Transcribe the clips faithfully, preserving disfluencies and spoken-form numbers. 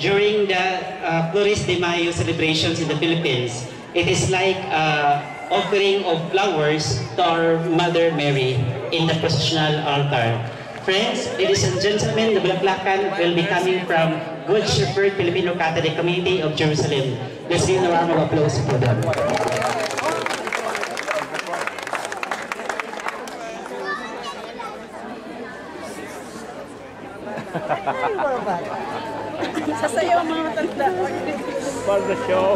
during the uh, Flores de Mayo celebrations in the Philippines, it is like uh, offering of flowers to our Mother Mary in the processional altar. Friends, ladies and gentlemen, the Blacklacan will be coming from Good Shepherd Filipino Catholic Community of Jerusalem. Let's give a round of applause for them. Sasayaw mga matanda. For the show.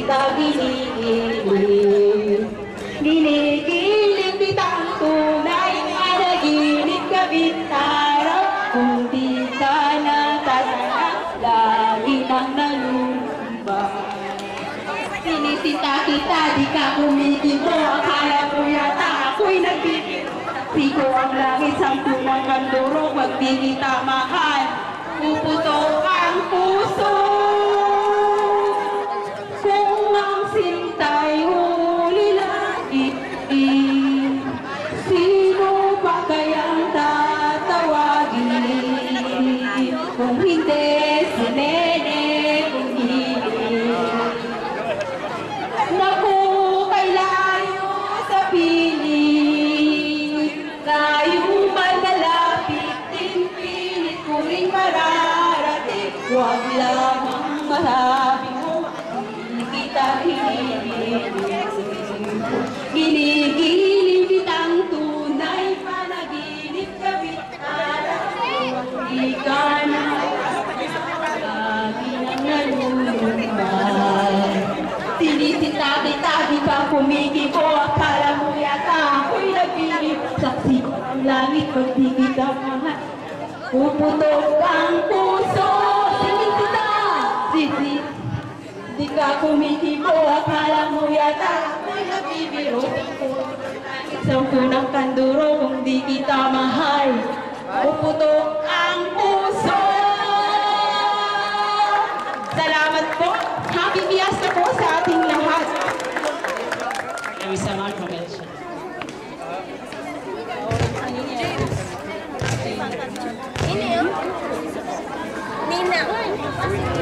kita ginigiling, ginigiling kitang tunay, naginip ka bitaraw, kung di ka natasarap, lagi nang nalulumbang. Sinisita kita, di ka kumikinto, akala ko yata ako'y nagbibiro. Siko ang langit, sampung ang kanduro, pag di kita mahal, puputok ang puso. Huwag lamang masabi mo, hindi kita hinihiling. Ginigiling kitang tunay, panaginip ka bitara. Hindi ka na sabi ng nalulungan. Sinisita kita, di ba kumikipo? Akala mo yata ako'y nagbilip. Saksi ko ang langit, pag di kita mahal, puputok ang puso. Di ka kumikipo, akala mo yata ako'y nabibiro. Isang tunang kanduro, kung di kita mahal, puputok ang puso. Salamat po. Happy Fiesta po sa ating lahat. Nina. Nina. Thank you.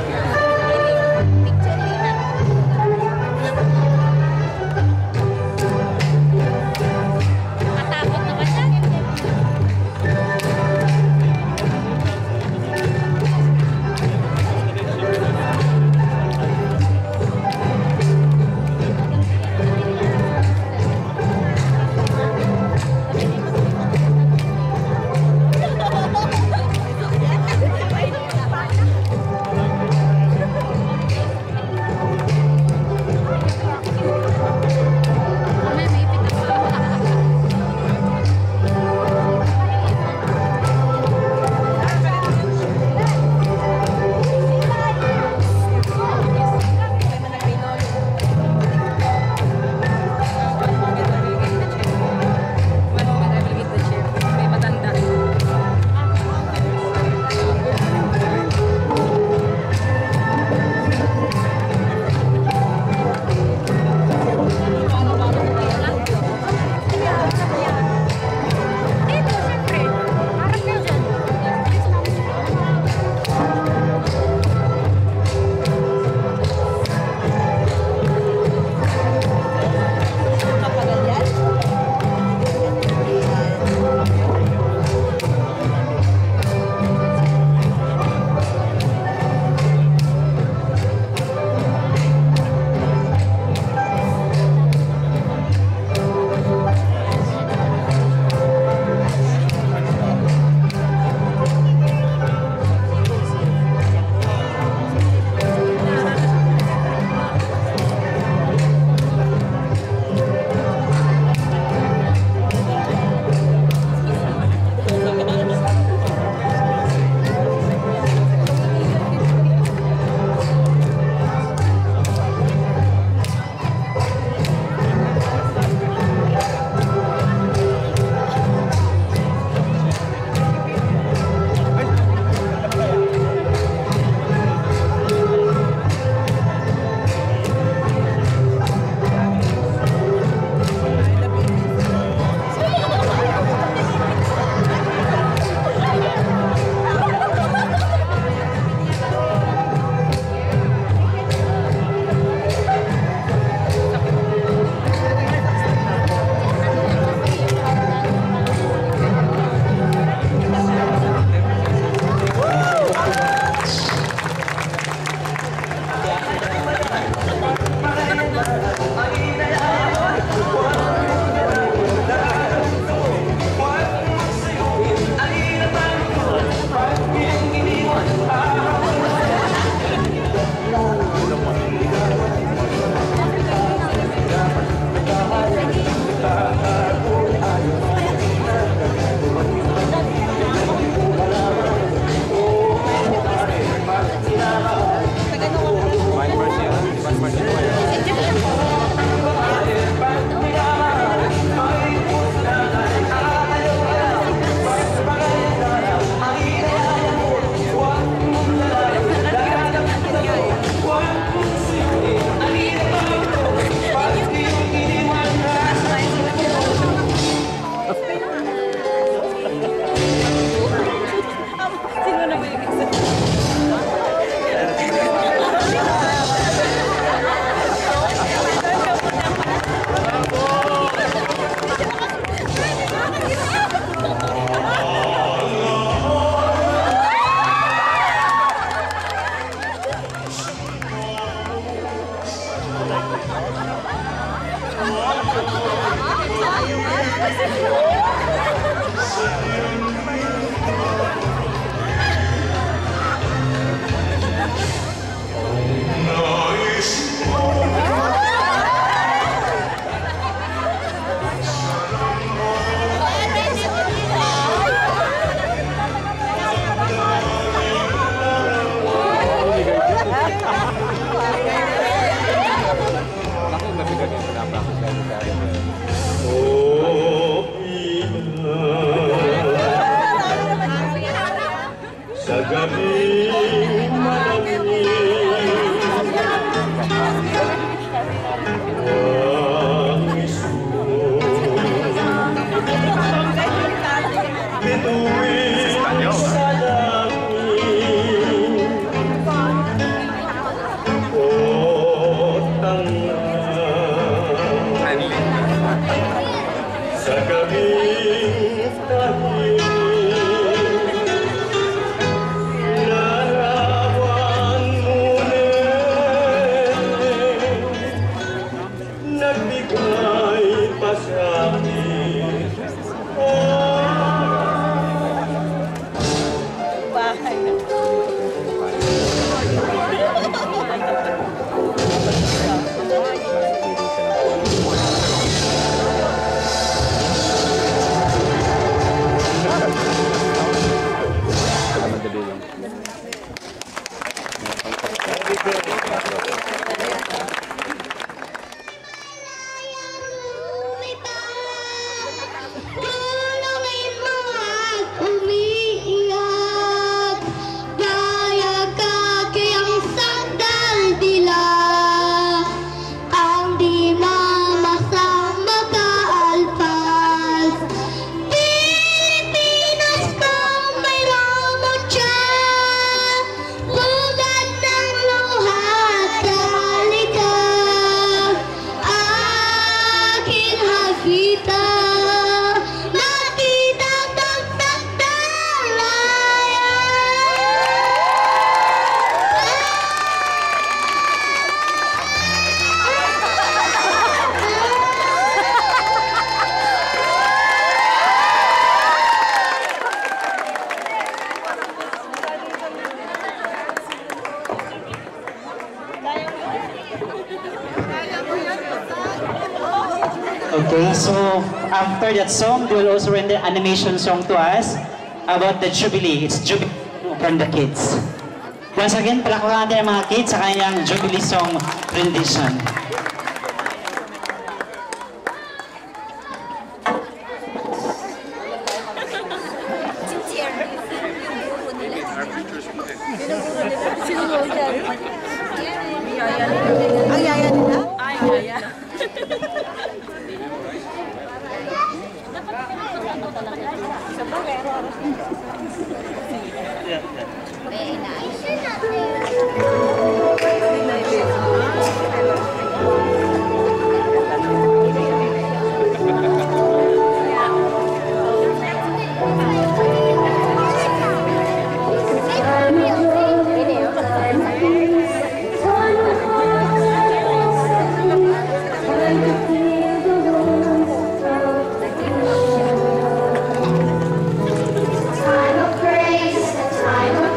Okay, so after that song, they will also render animation song to us about the Jubilee. It's Jubilee from the kids. Once again, palakpakan natin ang mga kids sa kanyang Jubilee song rendition. Time of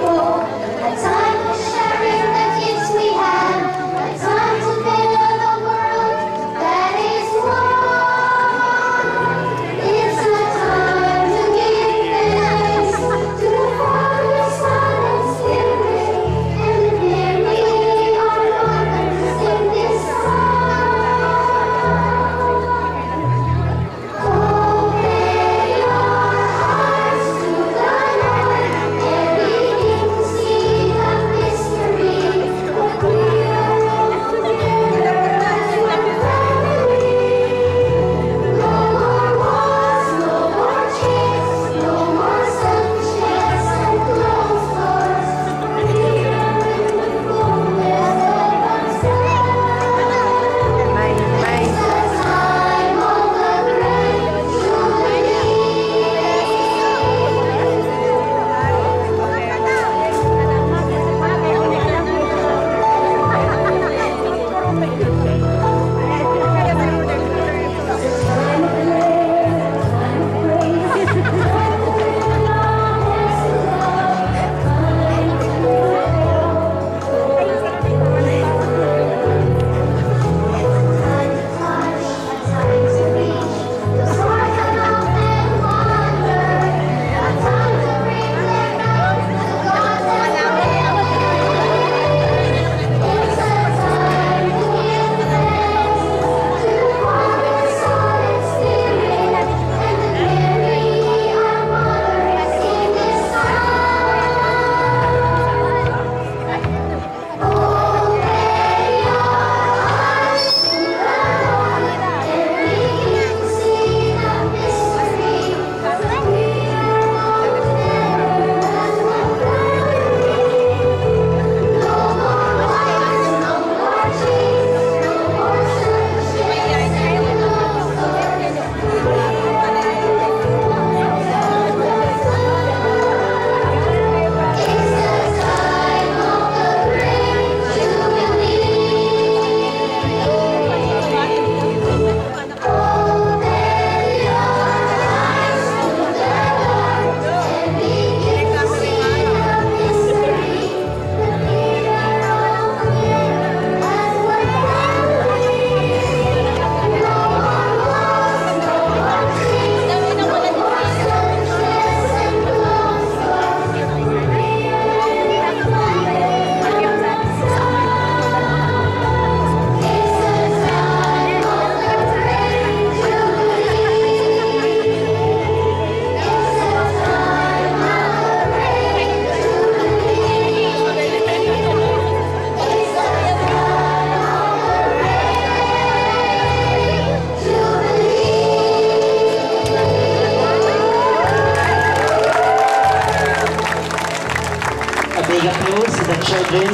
hope, a time for sharing the again,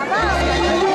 Let's go.